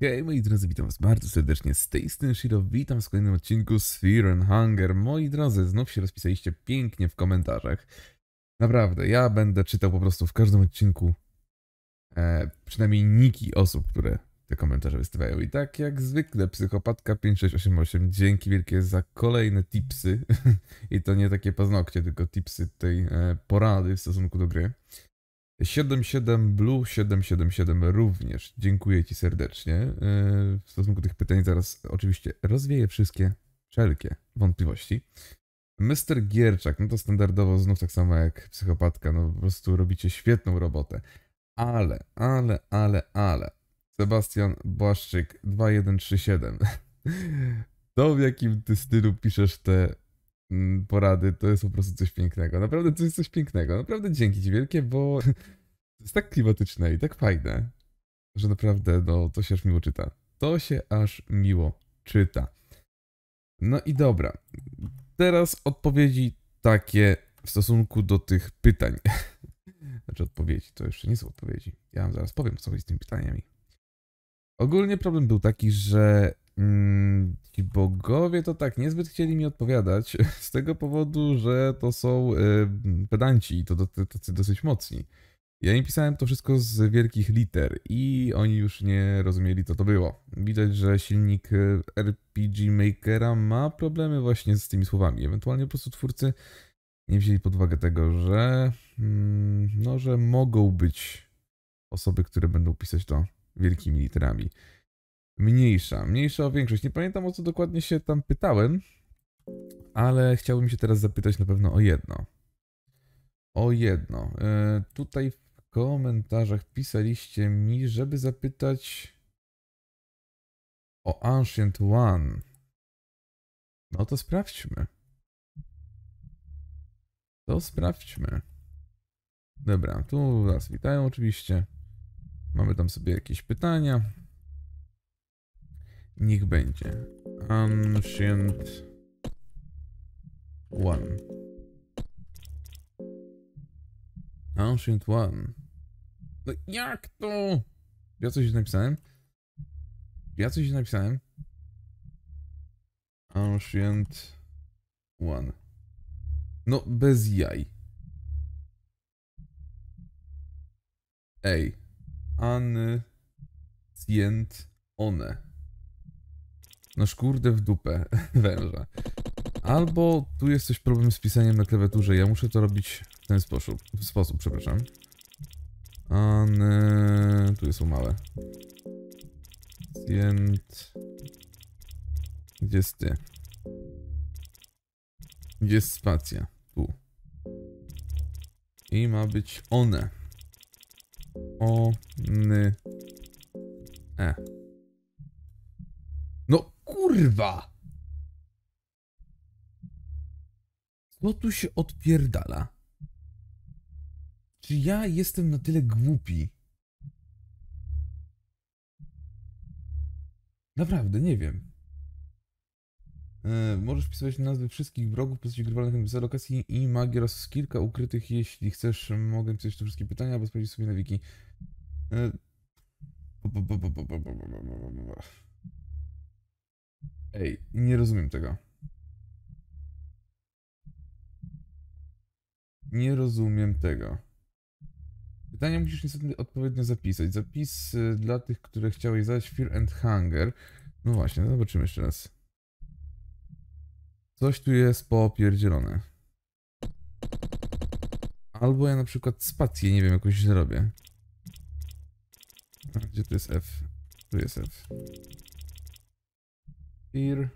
Hej moi drodzy, witam was bardzo serdecznie z tej strony Shiro, witam w kolejnym odcinku z Fear and Hunger. Moi drodzy, znów się rozpisaliście pięknie w komentarzach. Naprawdę, ja będę czytał po prostu w każdym odcinku przynajmniej niki osób, które te komentarze wystawiają. I tak jak zwykle Psychopatka5688, dzięki wielkie za kolejne tipsy. I to nie takie paznokcie, tylko tipsy tej porady w stosunku do gry. 77blue777 również, dziękuję ci serdecznie. W stosunku do tych pytań zaraz oczywiście rozwieję wszelkie wątpliwości. Mr. Gierczak, no to standardowo znów tak samo jak Psychopatka, no po prostu robicie świetną robotę. Ale Sebastian Błaszczyk 2137. To w jakim ty stylu piszesz te porady, to jest po prostu coś pięknego. Naprawdę to jest coś pięknego. Naprawdę dzięki ci wielkie, bo to jest tak klimatyczne i tak fajne, że naprawdę no, to się aż miło czyta. To się aż miło czyta. No i dobra. Teraz odpowiedzi takie w stosunku do tych pytań. Znaczy odpowiedzi, to jeszcze nie są odpowiedzi. Ja wam zaraz powiem, co chodzi z tymi pytaniami. Ogólnie problem był taki, że ci bogowie to tak niezbyt chcieli mi odpowiadać z tego powodu, że to są pedanci i to tacy dosyć mocni. Ja im pisałem to wszystko z wielkich liter i oni już nie rozumieli, co to było. Widać, że silnik RPG Makera ma problemy właśnie z tymi słowami. Ewentualnie po prostu twórcy nie wzięli pod uwagę tego, że no, że mogą być osoby, które będą pisać to wielkimi literami. Mniejsza o większość. Nie pamiętam, o co dokładnie się tam pytałem, ale chciałbym się teraz zapytać na pewno o jedno. Tutaj w komentarzach pisaliście mi, żeby zapytać o Ancient One. No to sprawdźmy. Dobra, tu nas witają oczywiście. Mamy tam sobie jakieś pytania. Niech będzie. Ancient One. No jak to? Ja coś napisałem? Ancient One. No bez jaj. Ej. Ancient One. No szkurde w dupę węża. Albo tu jest coś problem z pisaniem na klawiaturze. Ja muszę to robić w ten sposób. Przepraszam. Tu są małe. Gdzie jest ty? Gdzie jest spacja? Tu. I ma być one. No kurwa! Co tu się odpierdala? Czy ja jestem na tyle głupi? Naprawdę, nie wiem. Możesz wpisywać nazwy wszystkich wrogów, postaci grywalnych za lokacji i magii oraz kilka ukrytych. Jeśli chcesz, mogę pisać te wszystkie pytania, albo sprawdzić sobie na wiki. Ej, nie rozumiem tego. Pytania musisz niestety odpowiednio zapisać. Zapis dla tych, które chciałeś zadać, Fear and Hunger. No właśnie, no zobaczymy jeszcze raz. Coś tu jest popierdzielone. Albo ja na przykład spację, nie wiem, jakoś źle robię. A gdzie tu jest F? Tu jest F. Fear.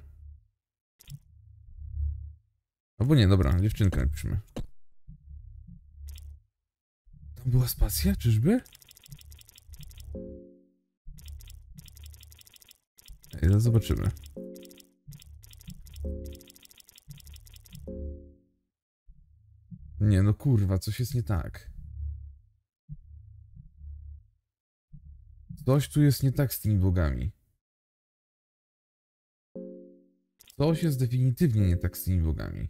Albo nie, dobra, dziewczynkę napiszmy. Tam była spacja, czyżby? Ej, zaraz zobaczymy. Nie, no kurwa, coś jest nie tak. Coś tu jest nie tak z tymi bogami. Coś jest definitywnie nie tak z tymi bogami.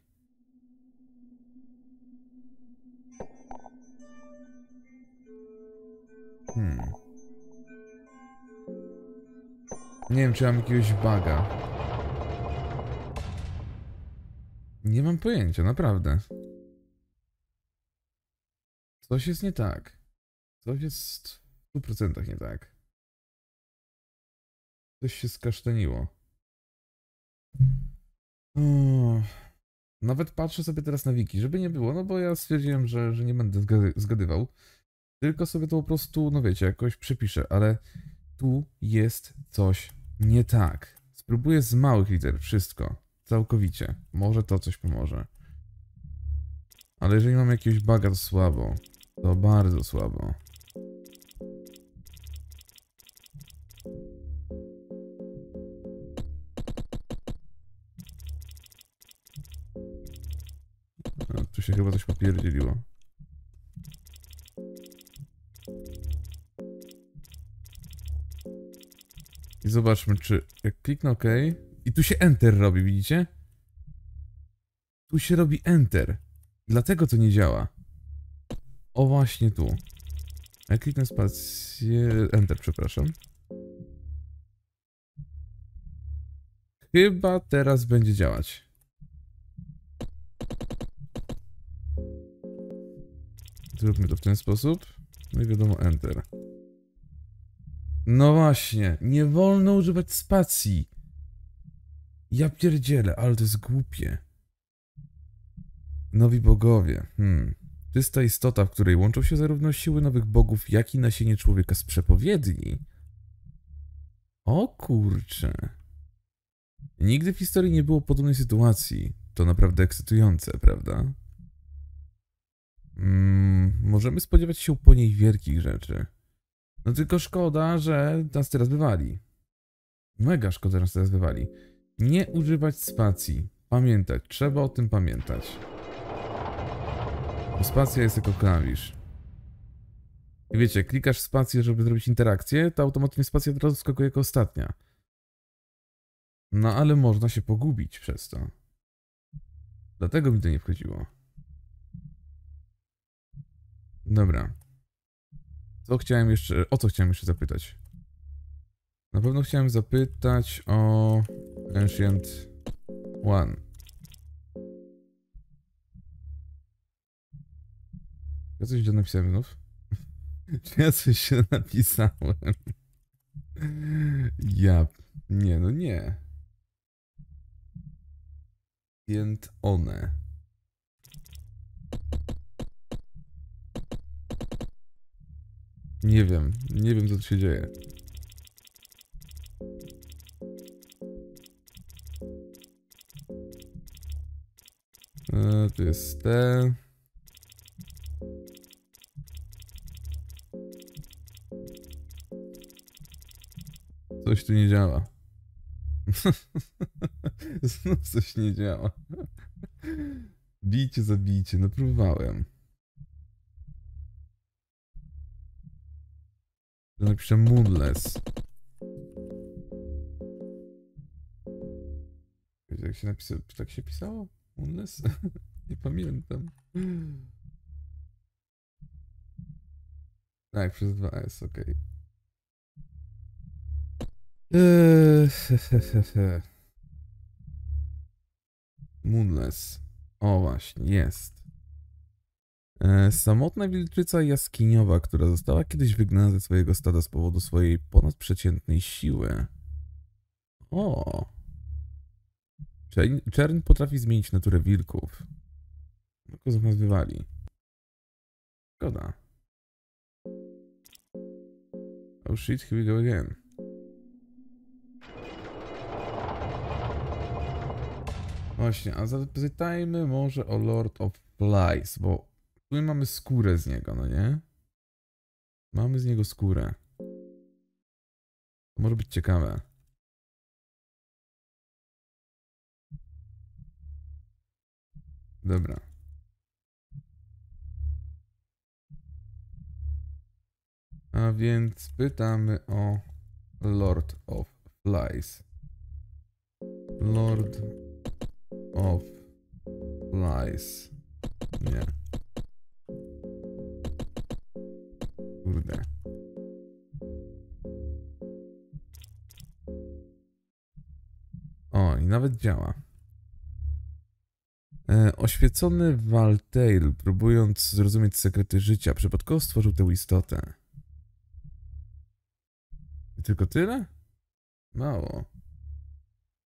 Nie wiem, czy mam jakiegoś buga. Nie mam pojęcia, naprawdę. Coś jest nie tak. Coś jest w 100% nie tak. Coś się skaszteniło. Nawet patrzę sobie teraz na wiki, żeby nie było, no bo ja stwierdziłem, że nie będę zgadywał. Tylko sobie to po prostu, no wiecie, jakoś przepiszę, ale tu jest coś nie tak. Spróbuję z małych liter wszystko, całkowicie. Może to coś pomoże. Ale jeżeli mam jakiegoś buga, to słabo. To bardzo słabo. A, tu się chyba coś popierdzieliło. I zobaczmy, czy jak kliknę OK. I tu się Enter robi, widzicie? Tu się robi Enter. Dlatego to nie działa. O, właśnie tu. Jak kliknę spację... Enter, przepraszam. Chyba teraz będzie działać. Zróbmy to w ten sposób. No i wiadomo, Enter. No właśnie, nie wolno używać spacji. Ja pierdzielę, ale to jest głupie. Nowi bogowie. Czysta istota, w której łączą się zarówno siły nowych bogów, jak i nasienie człowieka z przepowiedni. O kurczę. Nigdy w historii nie było podobnej sytuacji. To naprawdę ekscytujące, prawda? Możemy spodziewać się po niej wielkich rzeczy. No tylko szkoda, że nas teraz wywali. Mega szkoda, że nas teraz wywali. Nie używać spacji. Pamiętać. Trzeba o tym pamiętać. Bo spacja jest jako klawisz. I wiecie, klikasz spację, żeby zrobić interakcję, to automatycznie spacja od razu skakuje jako ostatnia. No ale można się pogubić przez to. Dlatego mi to nie wchodziło. Dobra. O co chciałem jeszcze zapytać? Na pewno chciałem zapytać o Ancient One. Ja coś źle napisałem znów? Czy ja coś się napisałem? Ja... Nie, no nie. Więc one. Nie wiem co tu się dzieje. Tu jest te. Coś tu nie działa. Znów coś nie działa. Bijcie, zabijcie, no próbowałem. Napiszę Moonless. Wiecie, jak się napisało? Tak się pisało? Moonless? Nie pamiętam. Tak, przez 2S, okej. Okay. Moonless. O właśnie, jest. Samotna wilczyca jaskiniowa, która została kiedyś wygnana ze swojego stada z powodu swojej ponadprzeciętnej siły. O! Czern potrafi zmienić naturę wilków. Tylko z nas wywali. Szkoda. Oh shit, here we go again. Właśnie, a zapytajmy może o Lord of Flies, bo tu mamy skórę z niego, no nie? Mamy z niego skórę. To może być ciekawe. Dobra. A więc pytamy o Lord of Flies. Lord of Flies. Nie. nawet działa. Oświecony Walteil, próbując zrozumieć sekrety życia, przypadkowo stworzył tę istotę. I tylko tyle? Mało.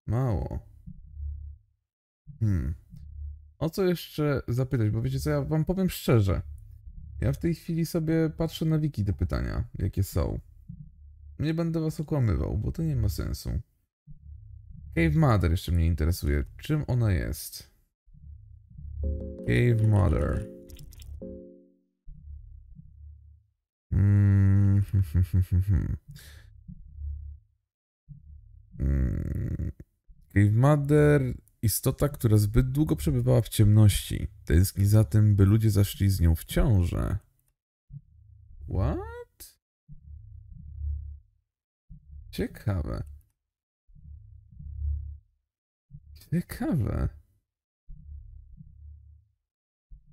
Mało. O co jeszcze zapytać? Bo wiecie co, ja wam powiem szczerze. Ja w tej chwili sobie patrzę na wiki te pytania, jakie są. Nie będę was okłamywał, bo to nie ma sensu. Cave Mother jeszcze mnie interesuje. Czym ona jest? Cave Mother. Cave Mother, istota, która zbyt długo przebywała w ciemności. Tęskni za tym, by ludzie zaszli z nią w ciążę. What? Ciekawe. Ciekawe.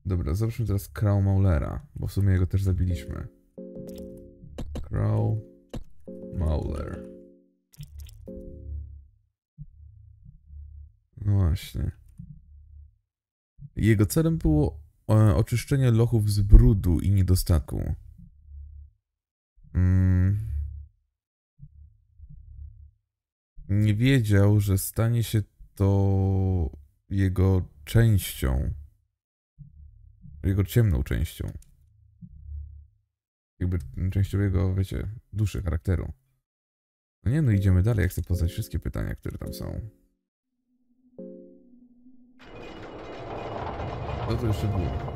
Dobra, zobaczmy teraz Crow Maulera, bo w sumie jego też zabiliśmy. Crow Mauler. No właśnie. Jego celem było oczyszczenie lochów z brudu i niedostatku. Nie wiedział, że stanie się to jego częścią. Jego ciemną częścią. Jakby częścią jego, wiecie, duszy, charakteru. No nie, no idziemy dalej. Ja chcę poznać wszystkie pytania, które tam są. Co to jeszcze było?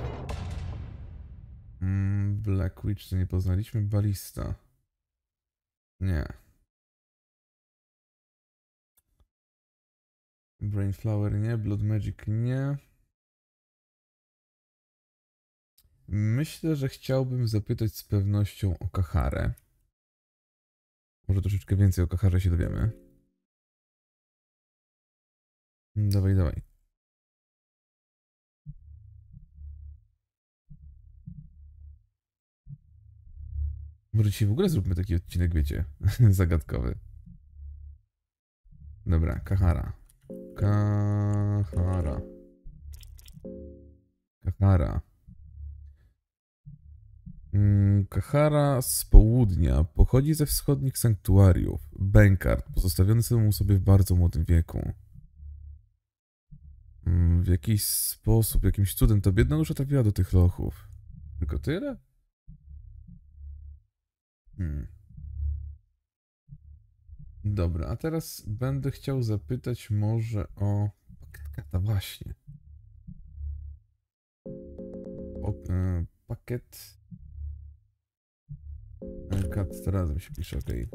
Black Witch, co nie poznaliśmy? Balista. Nie. Brainflower nie, Blood Magic nie. Myślę, że chciałbym zapytać z pewnością o Kaharę. Może troszeczkę więcej o Kaharze się dowiemy. Dawaj, dawaj. Może dzisiaj w ogóle zróbmy taki odcinek, wiecie, zagadkowy. Dobra, Kahara. Kahara. Kahara. Kahara z południa pochodzi ze wschodnich sanktuariów. Bankard, pozostawiony samemu sobie w bardzo młodym wieku. W jakiś sposób, jakimś cudem ta biedna dusza trafiła do tych lochów. Tylko tyle? Dobra, a teraz będę chciał zapytać może o Pakietka, właśnie. O pakiet. Kat razem się pisze, okej.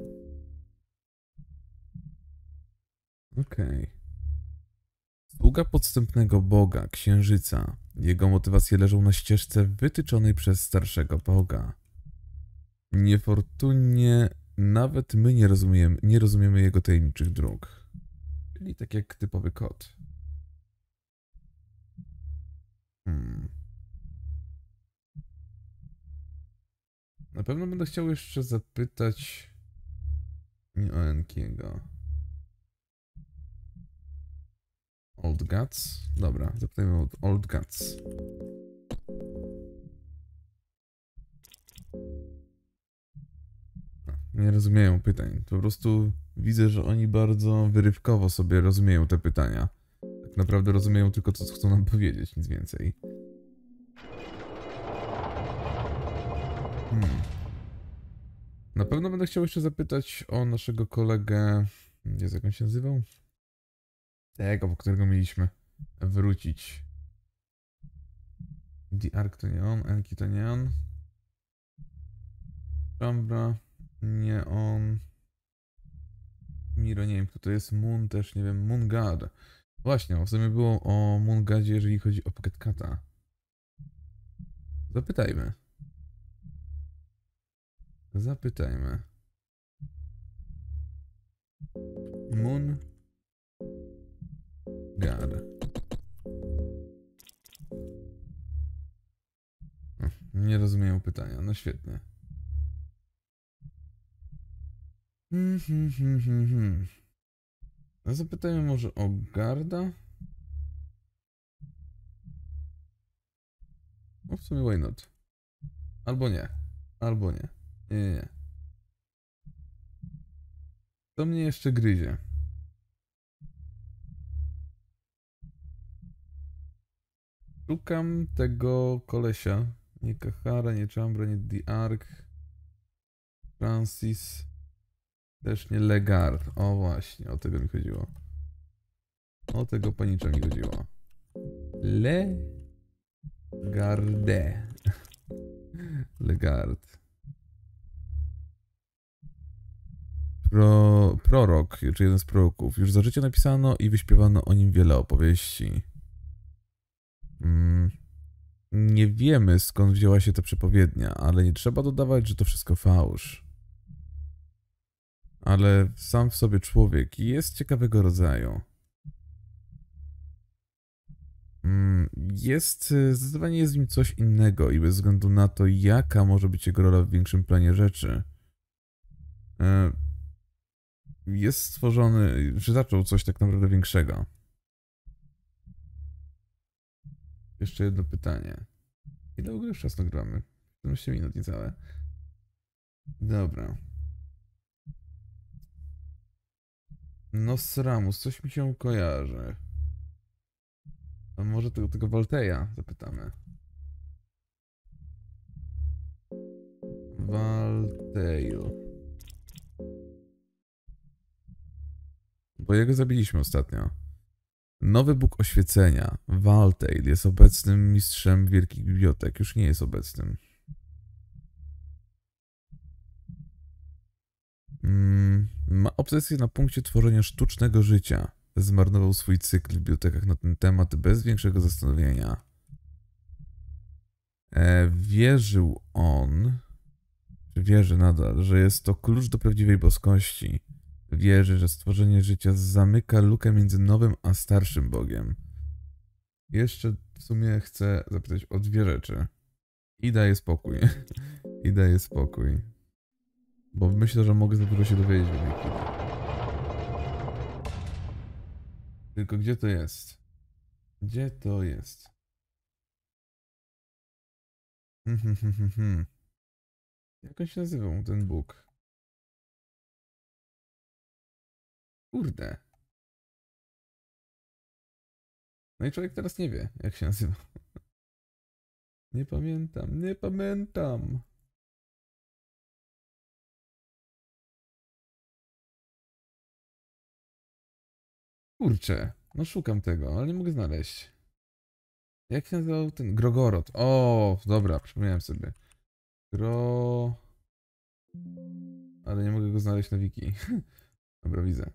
Okej. Sługa podstępnego boga, księżyca. Jego motywacje leżą na ścieżce wytyczonej przez starszego boga. Niefortunnie nawet my nie rozumiemy jego tajemniczych dróg. Czyli tak jak typowy kot. Na pewno będę chciał jeszcze zapytać nie o Enkiego. Old Guts? Dobra, zapytajmy o Old Guts. Nie rozumieją pytań. Po prostu widzę, że oni bardzo wyrywkowo sobie rozumieją te pytania. Tak naprawdę rozumieją tylko to, co chcą nam powiedzieć, nic więcej. Na pewno będę chciał jeszcze zapytać o naszego kolegę... Jezu, jak on się nazywał? Tego, po którego mieliśmy wrócić. The Ark to nie on, Enki to nie on. Chambra. Nie on. Miro, nie wiem kto to jest. Moon też, nie wiem. Moon Guard. Właśnie, w sumie było o Moon Guardzie, jeżeli chodzi o Pakietkata. Zapytajmy. Zapytajmy. Moon Guard. Nie rozumieją pytania, no świetnie. Zapytajmy może o Garda. No w sumie why not. Albo nie. Albo nie. Nie. To mnie jeszcze gryzie. Szukam tego kolesia. Nie Kahara, nie Chambra, nie D'Arc. Francis. Też nie Le'garde. O właśnie, o tego mi chodziło. O tego panicza mi chodziło. Le'garde. Le'garde. Prorok, czy jeden z proroków. Już za życie napisano i wyśpiewano o nim wiele opowieści. Nie wiemy, skąd wzięła się ta przepowiednia, ale nie trzeba dodawać, że to wszystko fałsz. Ale sam w sobie człowiek jest ciekawego rodzaju. Zdecydowanie jest w nim coś innego i bez względu na to, jaka może być jego rola w większym planie rzeczy, jest stworzony, że zaczął coś tak naprawdę większego. Jeszcze jedno pytanie. Ile w ogóle już czasu gramy? 17 minut niecałe. Dobra. Nostradamus, coś mi się kojarzy. A może tego Walteia zapytamy. Walteil. Bo jego zabiliśmy ostatnio. Nowy Bóg Oświecenia, Walteil, jest obecnym mistrzem wielkich bibliotek. Już nie jest obecnym. Ma obsesję na punkcie tworzenia sztucznego życia. Zmarnował swój cykl w bibliotekach na ten temat bez większego zastanowienia. Wierzył on, czy wierzy nadal, że jest to klucz do prawdziwej boskości. Wierzy, że stworzenie życia zamyka lukę między nowym a starszym Bogiem. Jeszcze w sumie chcę zapytać o dwie rzeczy. I daję spokój. I daję spokój. Bo myślę, że mogę za dużo się dowiedzieć. Tylko gdzie to jest? Gdzie to jest? Jak on się nazywał, ten Bóg? Kurde. No i człowiek teraz nie wie, jak się nazywa. Nie pamiętam, nie pamiętam. Kurczę, no szukam tego, ale nie mogę znaleźć. Jak się nazywał ten Grogoroth? O, dobra, przypomniałem sobie. Ale nie mogę go znaleźć na wiki. Dobra, widzę.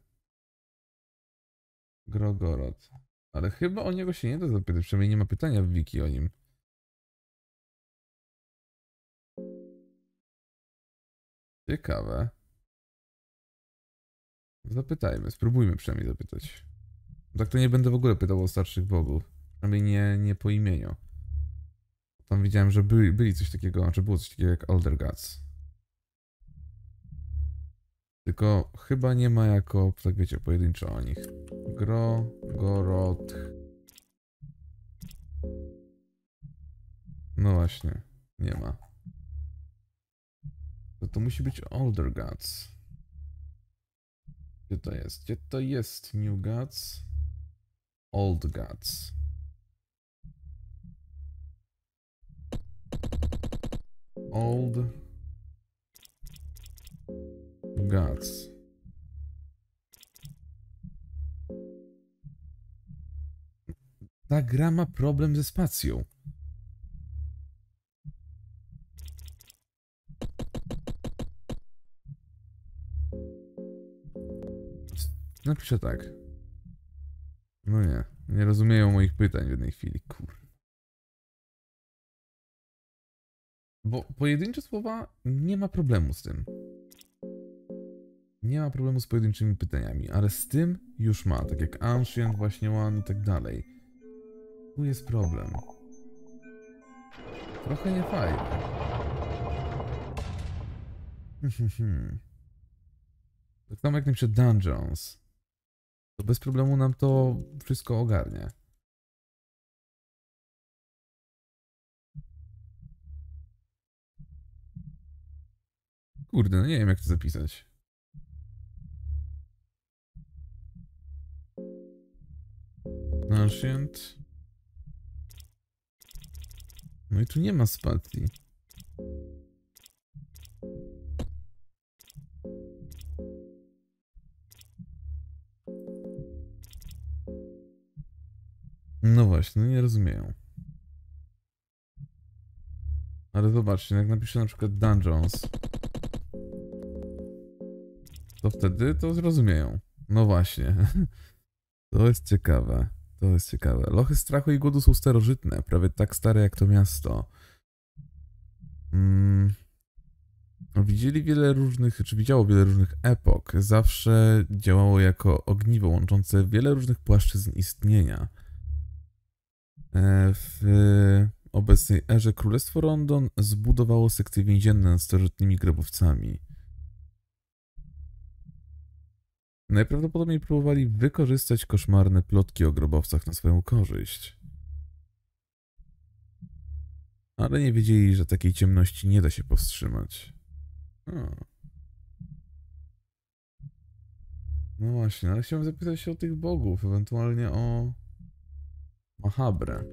Grogoroth. Ale chyba o niego się nie da zapytać, przynajmniej nie ma pytania w wiki o nim. Ciekawe. Zapytajmy, spróbujmy przynajmniej zapytać. Tak to nie będę w ogóle pytał o starszych bogów. Przynajmniej nie po imieniu. Tam widziałem, że byli coś takiego, znaczy było coś takiego jak Elder Gods. Tylko chyba nie ma jako, tak wiecie, pojedynczo o nich. Grogoroth. No właśnie, nie ma. To musi być Elder Gods. Gdzie to jest? Gdzie to jest? New Gods? Old Gods. Old Gods. Ta gra ma problem ze spacją. Napiszę tak. No nie. Nie rozumieją moich pytań w jednej chwili. Kur. Bo pojedyncze słowa nie ma problemu z tym. Nie ma problemu z pojedynczymi pytaniami, ale z tym już ma. Tak jak Ancient, właśnie One i tak dalej. Tu jest problem. Trochę nie fajnie. Tak samo jak napiszę Dungeons. to bez problemu nam to wszystko ogarnie. Kurde, no nie wiem jak to zapisać. Ancient. No i tu nie ma spacji. No właśnie, nie rozumieją. Ale zobaczcie, jak napiszę na przykład Dungeons, to wtedy to zrozumieją. No właśnie. To jest ciekawe. To jest ciekawe. Lochy strachu i głodu są starożytne, prawie tak stare jak to miasto. Widziało wiele różnych epok. Zawsze działało jako ogniwo łączące wiele różnych płaszczyzn istnienia. W obecnej erze Królestwo Rondon zbudowało sekcje więzienne nad starożytnymi grobowcami. Najprawdopodobniej próbowali wykorzystać koszmarne plotki o grobowcach na swoją korzyść. Ale nie wiedzieli, że takiej ciemności nie da się powstrzymać. No właśnie, ale chciałem zapytać się o tych bogów, ewentualnie o Mahabre.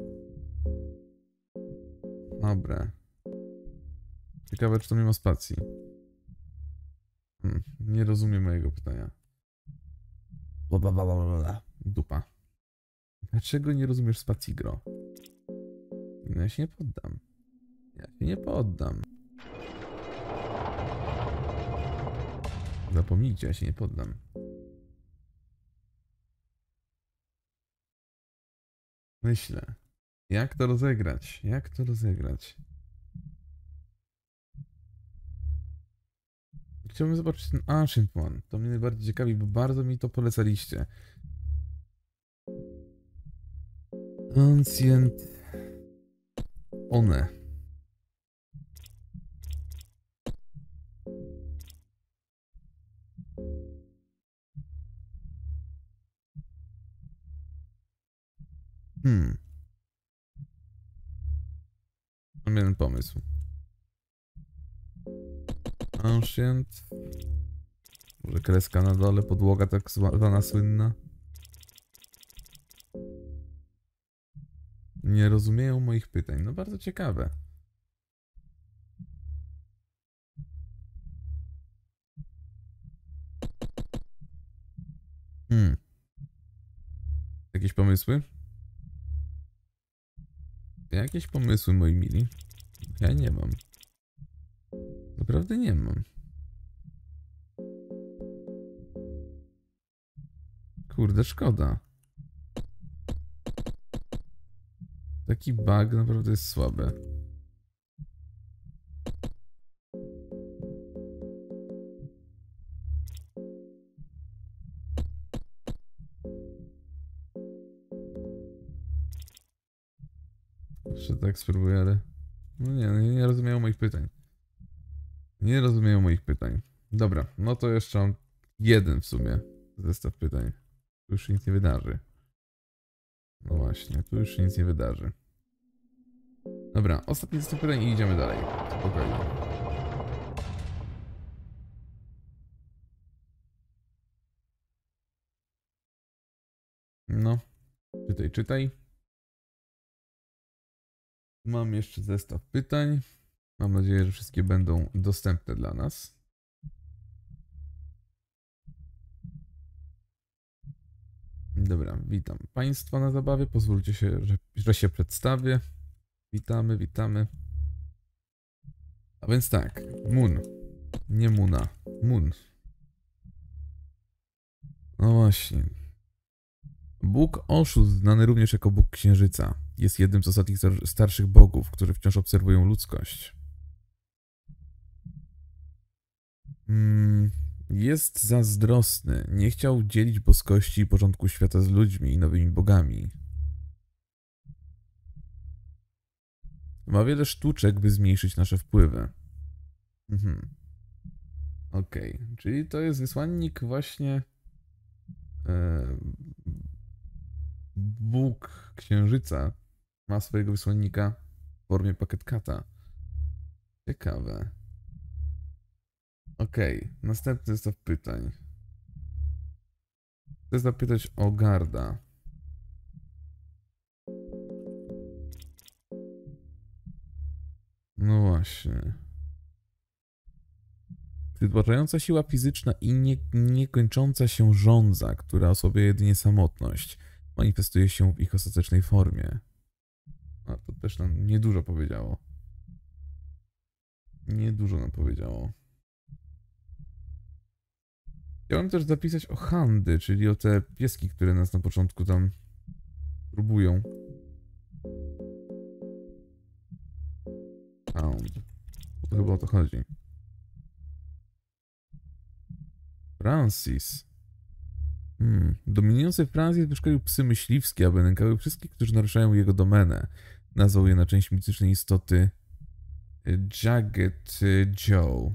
Mahabre. Ciekawe, czy to nie ma spacji. Nie rozumiem mojego pytania. Dupa. Dlaczego nie rozumiesz spacji, gro? No ja się nie poddam. Ja się nie poddam. Zapomnijcie, ja się nie poddam. Myślę. Jak to rozegrać? Jak to rozegrać? Chciałbym zobaczyć ten Ancient One. To mnie najbardziej ciekawi, bo bardzo mi to polecaliście. Ancient One. Mam jeden pomysł. Ancient. Może kreska na dole, podłoga tak zwana słynna. Nie rozumieją moich pytań. No bardzo ciekawe. Jakieś pomysły? Jakieś pomysły, moi mili? Ja nie mam. Naprawdę nie mam. Kurde, szkoda. Taki bug naprawdę jest słaby. Jeszcze tak spróbuję, ale... No nie, nie rozumieją moich pytań. Nie rozumieją moich pytań. Dobra, no to jeszcze mam jeden w sumie zestaw pytań. Tu już nic nie wydarzy. No właśnie, tu już nic nie wydarzy. Dobra, ostatni zestaw pytań i idziemy dalej. Spokojnie. No, czytaj, czytaj. Mam jeszcze zestaw pytań. Mam nadzieję, że wszystkie będą dostępne dla nas. Dobra, witam Państwa na zabawie. Pozwólcie się, że się przedstawię. Witamy, witamy. A więc tak, Moon. Nie Muna, Moon. No właśnie. Bóg Oszust, znany również jako Bóg Księżyca, jest jednym z ostatnich starszych bogów, którzy wciąż obserwują ludzkość. Jest zazdrosny. Nie chciał dzielić boskości i porządku świata z ludźmi i nowymi bogami. Ma wiele sztuczek, by zmniejszyć nasze wpływy. Okej. Czyli to jest wysłannik właśnie Bóg Księżyca ma swojego wysłannika w formie pakietkata. Ciekawe. Okej, następny zestaw pytań. Chcę zapytać o Garda. No właśnie. Przytłaczająca siła fizyczna i niekończąca się żądza, która osobia jedynie samotność, manifestuje się w ich ostatecznej formie. A to też nam niedużo powiedziało. Niedużo nam powiedziało. Chciałem też zapisać o Handy, czyli o te pieski, które nas na początku tam próbują. Hound. To chyba o to chodzi. Francis. Dominujący Francis wyszkolił psy myśliwskie, aby nękały wszystkich, którzy naruszają jego domenę. Nazwał je na część mitycznej istoty Jagged Joe.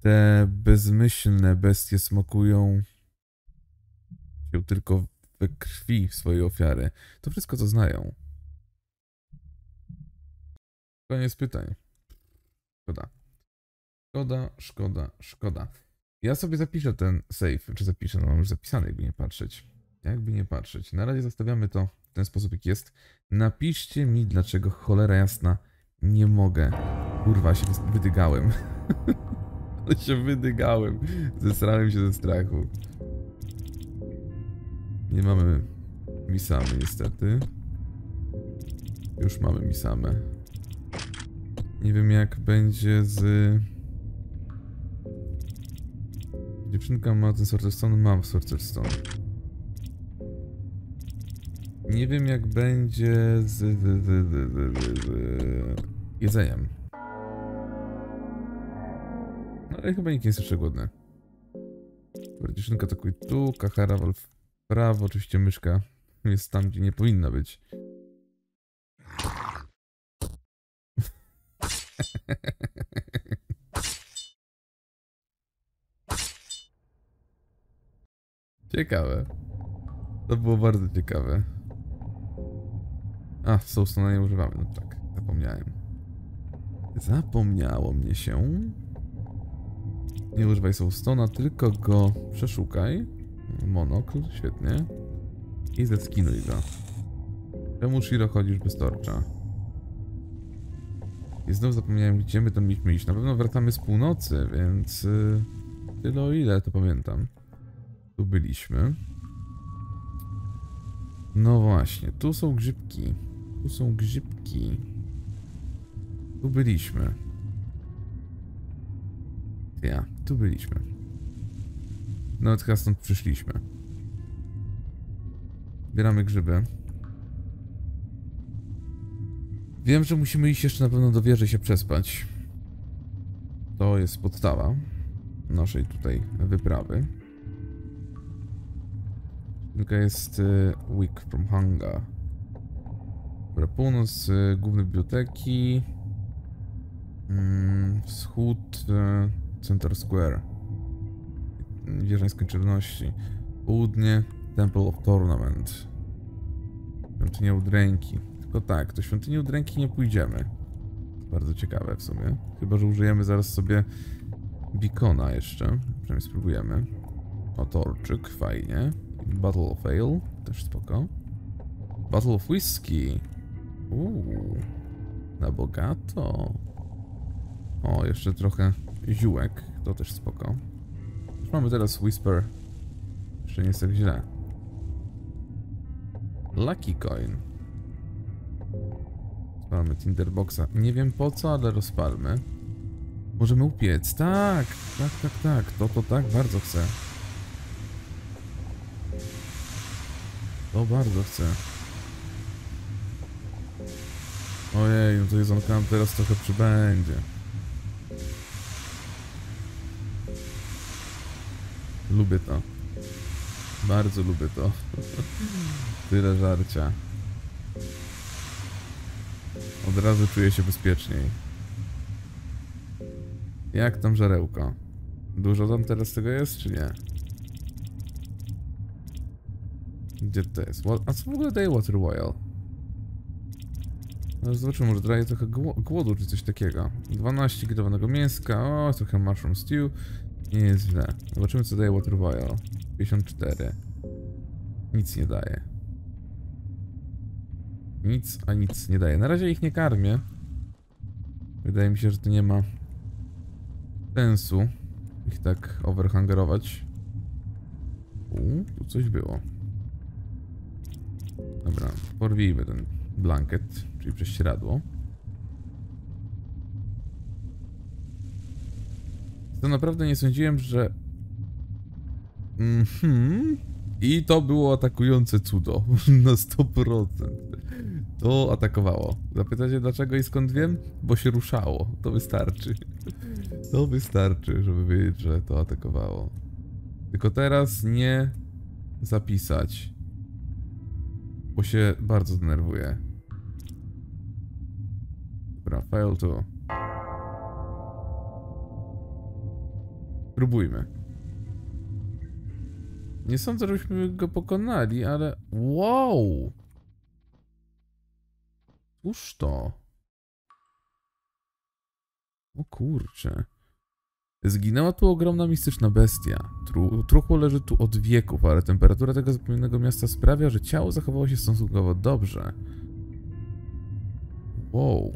Te bezmyślne bestie smakują się tylko we krwi swojej ofiary. To wszystko, co znają. Koniec pytań. Szkoda. Szkoda, szkoda, szkoda. Ja sobie zapiszę ten save. Czy zapiszę? No mam już zapisany, jakby nie patrzeć. Jakby nie patrzeć. Na razie zostawiamy to w ten sposób, jak jest. Napiszcie mi, dlaczego cholera jasna nie mogę. Kurwa, się wydygałem. Ale się wydygałem. Zesrałem się ze strachu. Nie mamy mi same, niestety. Już mamy mi same. Nie wiem, jak będzie z... Dziewczynka ma ten Sorcerer Stone, mam Sorcerer Stone. Nie wiem, jak będzie z jedzeniem. No ale chyba nikt nie jest jeszcze głodny. Dobra, dziewczynka atakuje tu, Kahara wal w prawo, oczywiście myszka jest tam, gdzie nie powinna być. Ciekawe. To było bardzo ciekawe. A, Soulstone nie używamy. No tak, zapomniałem. Zapomniało mnie się. Nie używaj Soulstone'a, tylko go przeszukaj. Monocle, świetnie. I zeskinuj go. Czemu Shiro chodzisz bez torcza? I znów zapomniałem, gdzie my tam mieliśmy iść. Na pewno wracamy z północy, więc... tyle o ile, to pamiętam. Tu byliśmy. No właśnie, tu są grzybki. Tu są grzybki. Tu byliśmy. Ja, tu byliśmy. Nawet chyba stąd przyszliśmy. Zbieramy grzyby. Wiem, że musimy iść jeszcze na pewno do wieży się przespać. To jest podstawa naszej tutaj wyprawy. Tylko jest Weak from Hunger. Dobra, północ głównej biblioteki. Wschód Center Square. Wieża Nieskończoności. Południe Temple of Tournament. Świątynia Udręki. Tylko tak, do Świątyni Udręki nie pójdziemy. Bardzo ciekawe w sumie. Chyba że użyjemy zaraz sobie beacona jeszcze. Przynajmniej spróbujemy. O, torczyk, fajnie. Battle of Whiskey, też spoko. Battle of Whiskey. Na bogato. O, jeszcze trochę ziółek, to też spoko. Już mamy teraz Whisper. Jeszcze nie jest tak źle. Lucky Coin. Spalmy Tinder Boxa. Nie wiem po co, ale rozpalmy. Możemy upiec. Tak, tak, tak, tak. To tak bardzo chcę. To bardzo chcę. Ojej, no to jedzonka nam teraz trochę przybędzie. Lubię to. Bardzo lubię to. Tyle żarcia. Od razu czuję się bezpieczniej. Jak tam żarełko? Dużo tam teraz tego jest, czy nie? Gdzie to jest? A co w ogóle daje Water Vial? No, zobaczymy, może daje trochę głodu czy coś takiego. 12 gotowanego mięska, o, trochę mushroom stew. Nie jest źle. Zobaczymy, co daje Water Vial. 54. Nic nie daje. Nic, a nic nie daje. Na razie ich nie karmię. Wydaje mi się, że to nie ma sensu ich tak overhangerować. Tu coś było. Dobra, porwijmy ten blanket, czyli prześcieradło. To naprawdę nie sądziłem, że... I to było atakujące cudo. Na 100%. To atakowało. Zapytacie dlaczego i skąd wiem? Bo się ruszało. To wystarczy. To wystarczy, żeby wiedzieć, że to atakowało. Tylko teraz nie zapisać. Bo się bardzo denerwuje. Dobra, fail to. Próbujmy. Nie sądzę, żebyśmy go pokonali, ale... Wow! Cóż to? O kurczę. Zginęła tu ogromna mistyczna bestia. Truchło leży tu od wieków, ale temperatura tego zapomnianego miasta sprawia, że ciało zachowało się stosunkowo dobrze. Wow.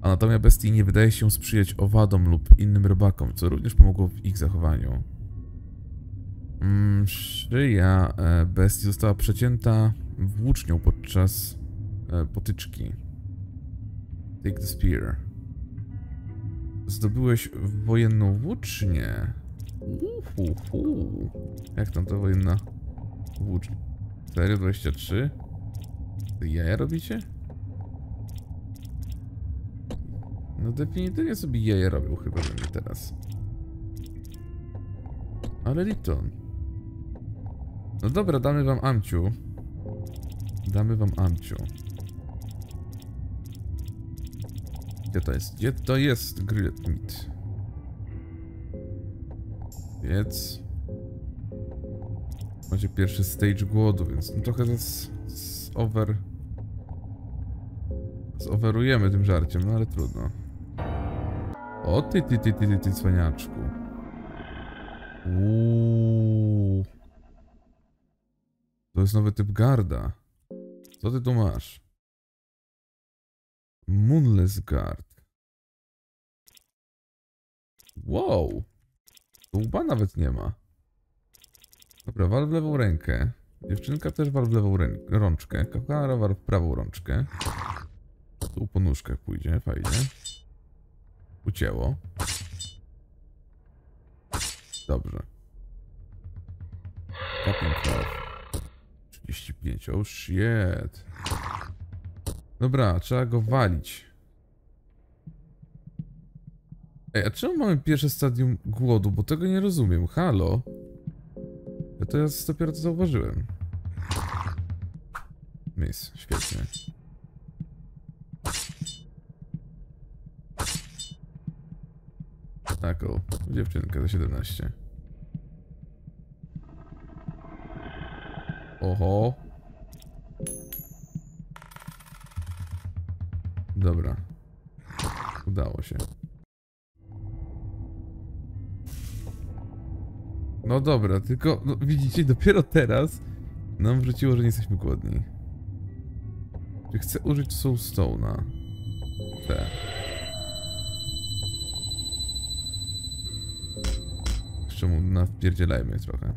Anatomia bestii nie wydaje się sprzyjać owadom lub innym rybakom, co również pomogło w ich zachowaniu. Szyja bestii została przecięta włócznią podczas potyczki. Take the spear. Zdobyłeś wojenną włócznię. Jak tam ta wojenna włócznia? 4,23? To jaja robicie? No definitywnie sobie jaja robił chyba ze mnie teraz. Ale Lipton. No dobra, damy wam amciu. Damy wam amciu. Gdzie to jest? Gdzie to jest grilled meat? Więc... Macie pierwszy stage głodu, więc no trochę zoverujemy tym żarciem, no ale trudno. O ty cwaniaczku. To jest nowy typ garda. Co ty tu masz? Moonless Guard. Wow. Tu łba nawet nie ma. Dobra, wal w lewą rękę. Dziewczynka też wal w lewą rączkę. Kahara wal w prawą rączkę. Tu po nóżkach pójdzie, fajnie. Ucięło. Dobrze. Tapping off. 35, oh shit. Dobra, trzeba go walić. Ej, a czemu mamy pierwsze stadium głodu? Bo tego nie rozumiem, halo? Ja teraz dopiero to zauważyłem. Miss, świetnie. Taką dziewczynkę za 17. Oho. Dobra. Udało się. No dobra, tylko no, widzicie, dopiero teraz nam wrzuciło, że nie jesteśmy głodni. Czy chcę użyć Soulstone'a? Te. Jeszcze mu napierdzielajmy trochę.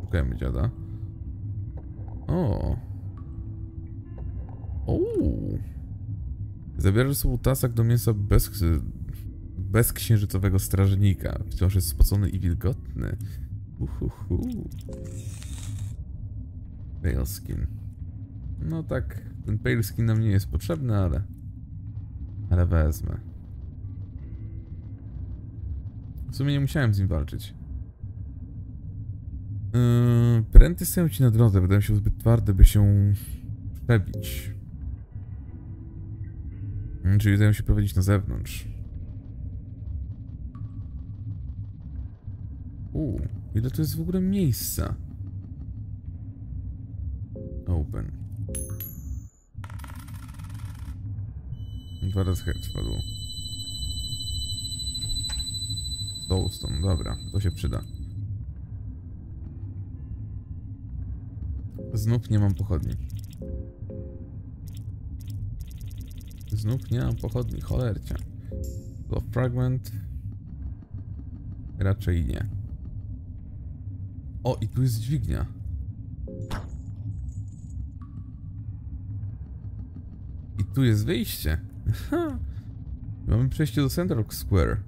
Szukajmy dziada. O. Ouu. Zabierasz ze sobą tasak do mięsa bez księżycowego strażnika. Wciąż jest spocony i wilgotny. Pale skin. No tak, ten pale skin nam nie jest potrzebny, ale... Ale wezmę. W sumie nie musiałem z nim walczyć. Pręty stoją ci na drodze, wydają się zbyt twarde, by się przebić. Czyli wydają się prowadzić na zewnątrz. Ile to jest w ogóle miejsca? Open. Dwa razy head spadło. Soulstone, dobra, to się przyda. Znów nie mam pochodni. Znów nie mam pochodni, cholercia. Love fragment. Raczej nie. O, i tu jest dźwignia. I tu jest wyjście. Mamy przejście do Central Square.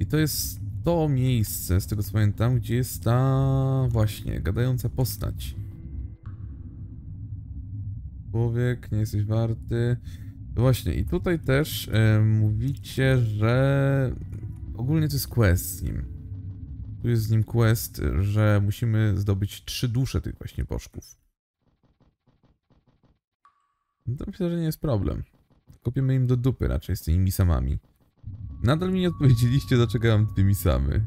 I to jest to miejsce, z tego co pamiętam, gdzie jest ta właśnie gadająca postać. Człowiek, nie jesteś warty. Właśnie, i tutaj też mówicie, że ogólnie to jest quest z nim. Tu jest z nim quest, że musimy zdobyć 3 dusze tych właśnie bożków. No to myślę, że nie jest problem. Kopiemy im do dupy raczej z tymi misamami. Nadal mi nie odpowiedzieliście, dlaczego ja mam 2 misamy.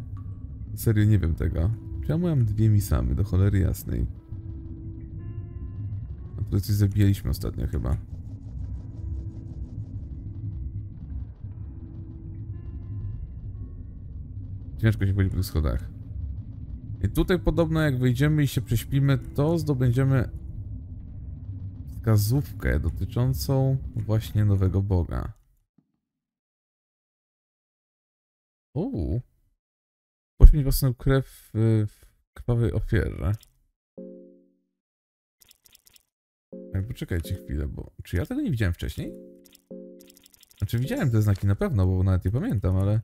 Serio, nie wiem tego. Czemu ja mam 2 misamy, do cholery jasnej? A tutaj coś zabijaliśmy ostatnio chyba. Ciężko się chodzi po tych schodach. I tutaj podobno jak wyjdziemy i się prześpimy, to zdobędziemy wskazówkę dotyczącą właśnie nowego boga. Uuu. Poświęć własną krew w krwawej ofierze. Ale poczekajcie chwilę, bo... Czy ja tego nie widziałem wcześniej? Znaczy widziałem te znaki na pewno, bo nawet nie pamiętam, ale...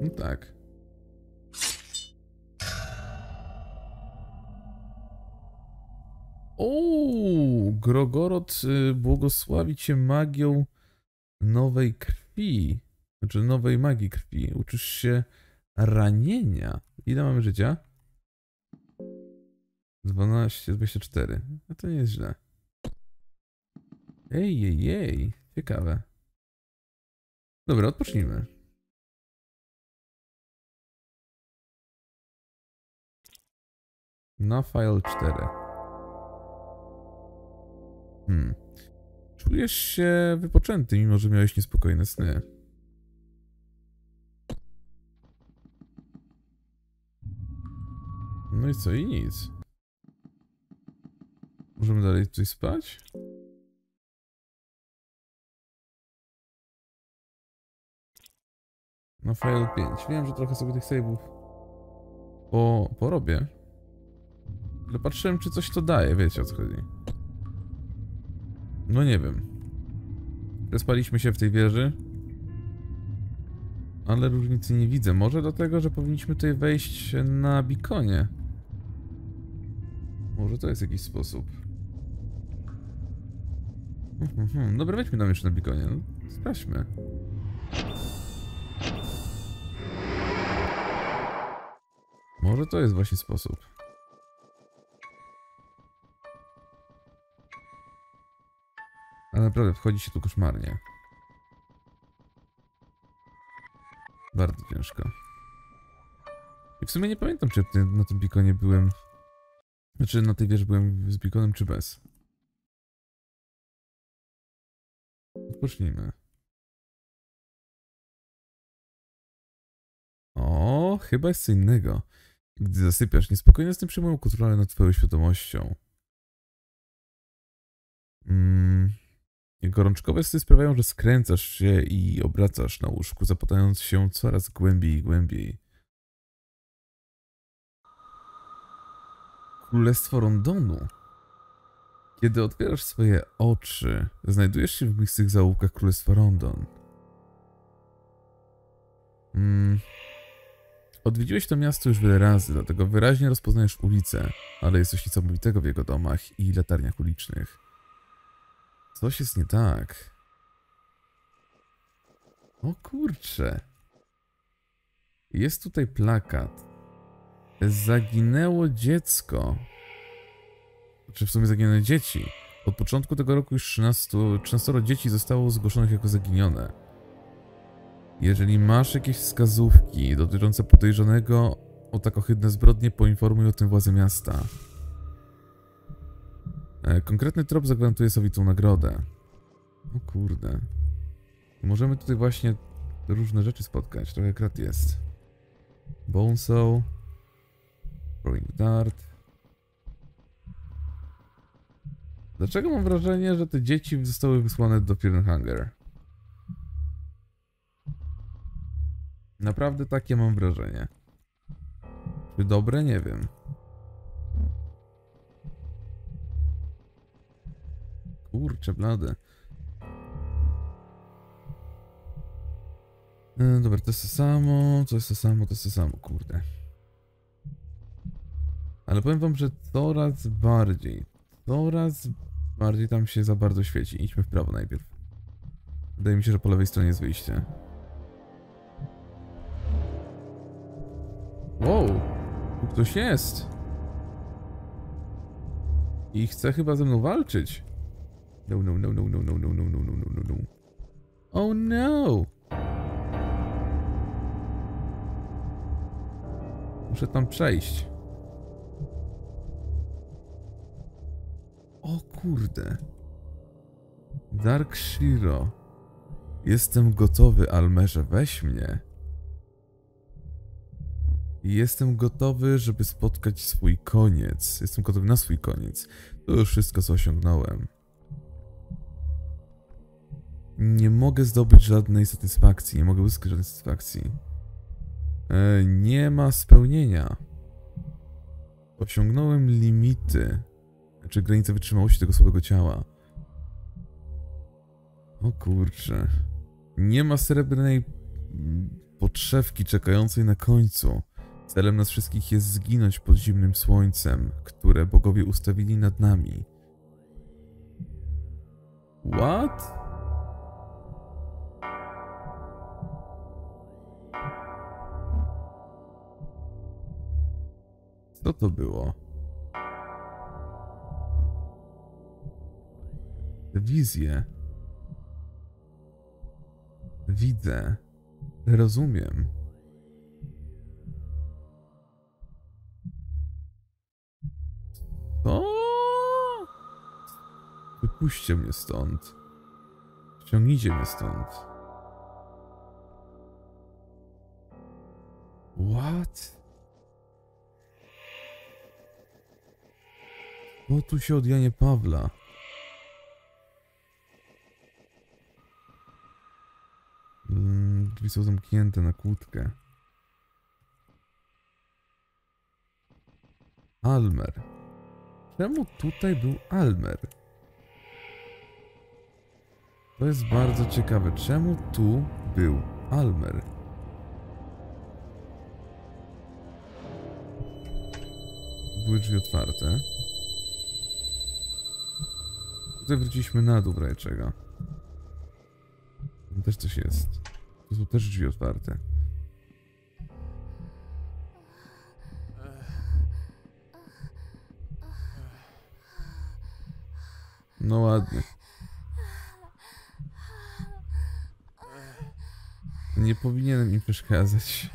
No tak. Ooo, Grogoroth błogosławi cię magią nowej krwi. Znaczy nowej magii krwi. Uczysz się ranienia. Ile mamy życia? 12, 24. A to nie jest źle. Ej. Ciekawe. Dobra, odpocznijmy. Na file 4. Czujesz się wypoczęty, mimo że miałeś niespokojne sny. No i co? I nic. Możemy dalej tutaj spać? Na file 5. Wiem, że trochę sobie tych save'ów porobię. Ale patrzyłem, czy coś to daje, wiecie o co chodzi. No nie wiem. Przespaliśmy się w tej wieży. Ale różnicy nie widzę. Może dlatego, że powinniśmy tutaj wejść na bikonie. Może to jest jakiś sposób. Dobra, wejdźmy tam jeszcze na bikonie. No, sprawdźmy. Może to jest właśnie sposób. Ale naprawdę wchodzi się tu koszmarnie. Bardzo ciężko. I w sumie nie pamiętam, czy na tym bikonie byłem... Znaczy na tej wieży byłem z bikonem, czy bez. Odpocznijmy. O, chyba jest co innego. Gdy zasypiasz, niespokojnie z tym przyjmują kontrolę nad twoją świadomością. Gorączkowe sny sprawiają, że skręcasz się i obracasz na łóżku, zapatając się coraz głębiej i głębiej. Królestwo Rondonu. Kiedy otwierasz swoje oczy, znajdujesz się w mistych zaułkach Królestwa Rondon. Odwiedziłeś to miasto już wiele razy, dlatego wyraźnie rozpoznajesz ulicę, ale jest coś niesamowitego w jego domach i latarniach ulicznych. Coś jest nie tak. O kurcze. Jest tutaj plakat. Zaginęło dziecko. Znaczy w sumie zaginęły dzieci. Od początku tego roku już 13 dzieci zostało zgłoszonych jako zaginione. Jeżeli masz jakieś wskazówki dotyczące podejrzanego o tak ohydne zbrodnie, poinformuj o tym władze miasta. Konkretny trop zagwarantuje sowitą nagrodę. O kurde. Możemy tutaj właśnie różne rzeczy spotkać. Trochę krat jest. Bonesaw. Throwing dart. Dlaczego mam wrażenie, że te dzieci zostały wysłane do Fear and Hunger? Naprawdę takie mam wrażenie. Czy dobre? Nie wiem. Kurczę blade. Dobra, to jest to samo, to jest to samo, to jest to samo, kurde. Ale powiem wam, że coraz bardziej tam się za bardzo świeci. Idźmy w prawo najpierw. Wydaje mi się, że po lewej stronie jest wyjście. Wow! Tu ktoś jest! I chce chyba ze mną walczyć. No, no, no, no, no, no, no, no, no, no, no, no. Oh no! Muszę tam przejść. O kurde. Dark Shiro. Jestem gotowy, Almerze, weź mnie. Jestem gotowy, żeby spotkać swój koniec. Jestem gotowy na swój koniec. To już wszystko, co osiągnąłem. Nie mogę zdobyć żadnej satysfakcji. Nie mogę uzyskać żadnej satysfakcji. Nie ma spełnienia. Osiągnąłem limity. Czy granice wytrzymałości tego słabego ciała. O kurczę. Nie ma srebrnej podszewki czekającej na końcu. Celem nas wszystkich jest zginąć pod zimnym słońcem, które bogowie ustawili nad nami. What? Co to było? Wizję. Widzę. Rozumiem. Co? Wypuśćcie mnie stąd. Ściągnijcie mnie stąd. What? Bo tu się od Janie Pawła. Drzwi są zamknięte na kłódkę. Almer. Czemu tutaj był Almer? To jest bardzo ciekawe. Czemu tu był Almer? Były drzwi otwarte. Tutaj wróciliśmy na dół brajczego. Tam też coś jest. Tu są też drzwi otwarte. No ładnie. Nie powinienem im przeszkadzać.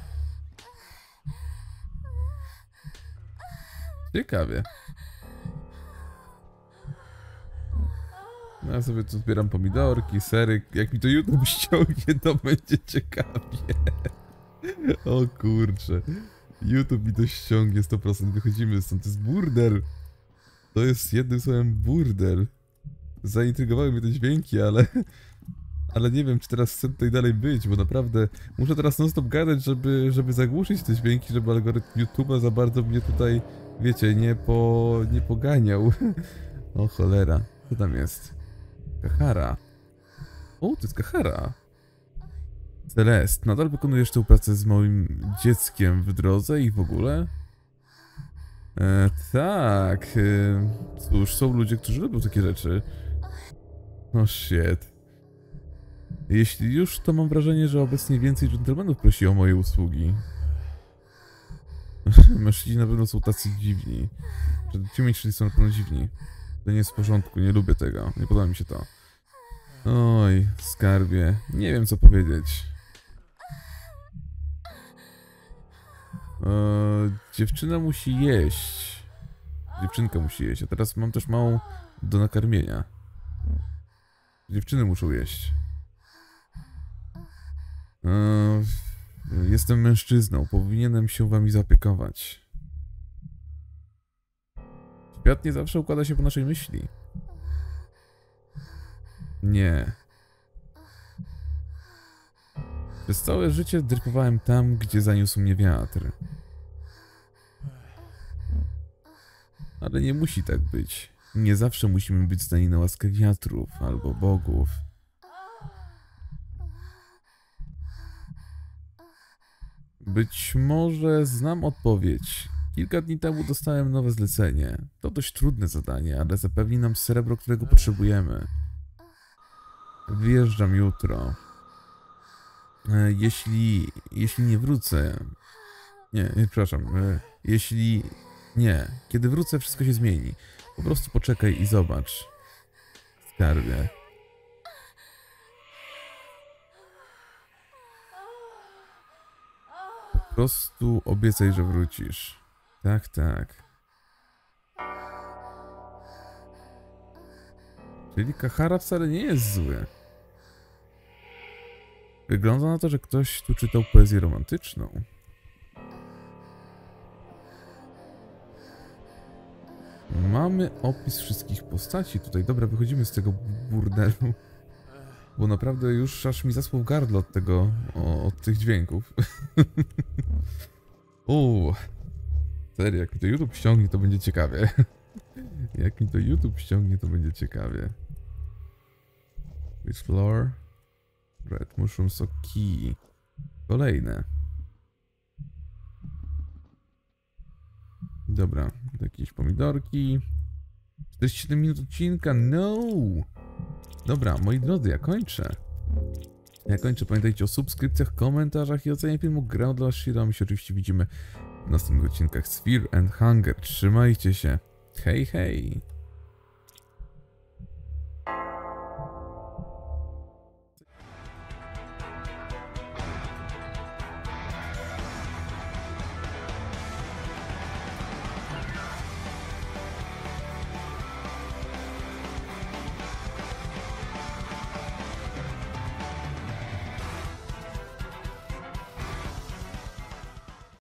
Ciekawie. Ja sobie tu zbieram pomidorki, sery. Jak mi to YouTube ściągnie, to będzie ciekawie. O kurczę. YouTube mi to ściągnie 100%. Wychodzimy stąd. To jest burdel. To jest jednym słowem burdel. Zaintrygowały mnie te dźwięki, ale nie wiem, czy teraz chcę tutaj dalej być, bo naprawdę muszę teraz non-stop gadać, żeby zagłuszyć te dźwięki, żeby algorytm YouTube'a za bardzo mnie tutaj, wiecie, nie poganiał. O cholera. Co tam jest? Kahara. O, to jest Kahara. Celest, nadal wykonujesz tę pracę z moim dzieckiem w drodze i w ogóle? Tak. Cóż, są ludzie, którzy lubią takie rzeczy. No shit. Jeśli już, to mam wrażenie, że obecnie więcej dżentelmenów prosi o moje usługi. Mężczyźni na pewno są tacy dziwni. Ci mężczyźni są na pewno dziwni. To nie jest w porządku, nie lubię tego, nie podoba mi się to. Oj, skarbie, nie wiem co powiedzieć. Dziewczyna musi jeść. Dziewczynka musi jeść, a teraz mam też małą do nakarmienia. Dziewczyny muszą jeść. Jestem mężczyzną, powinienem się wami zaopiekować. Świat nie zawsze układa się po naszej myśli. Nie. Przez całe życie drypowałem tam, gdzie zaniósł mnie wiatr. Ale nie musi tak być. Nie zawsze musimy być zdani na łaskę wiatrów albo bogów. Być może znam odpowiedź. Kilka dni temu dostałem nowe zlecenie. To dość trudne zadanie, ale zapewni nam srebro, którego potrzebujemy. Wyjeżdżam jutro. Jeśli nie wrócę... Nie, przepraszam. Jeśli... Nie. Kiedy wrócę, wszystko się zmieni. Po prostu poczekaj i zobacz. Skarbie. Po prostu obiecaj, że wrócisz. Tak, tak. Czyli Kahara wcale nie jest zły. Wygląda na to, że ktoś tu czytał poezję romantyczną. Mamy opis wszystkich postaci tutaj. Dobra, wychodzimy z tego burdelu. Bo naprawdę już aż mi zaschło gardło od tego, od tych dźwięków. Serio, jak mi to YouTube ściągnie, to będzie ciekawie. Jak mi to YouTube ściągnie, to będzie ciekawie. With floor. Red mushroom soki. Kolejne. Dobra, jakieś pomidorki. 47 minut odcinka, no! Dobra, moi drodzy, ja kończę. Pamiętajcie o subskrypcjach, komentarzach i ocenie filmu. Grał dla Shiro. My się oczywiście widzimy w następnych odcinkach z Fear and Hunger. Trzymajcie się. Hej, hej!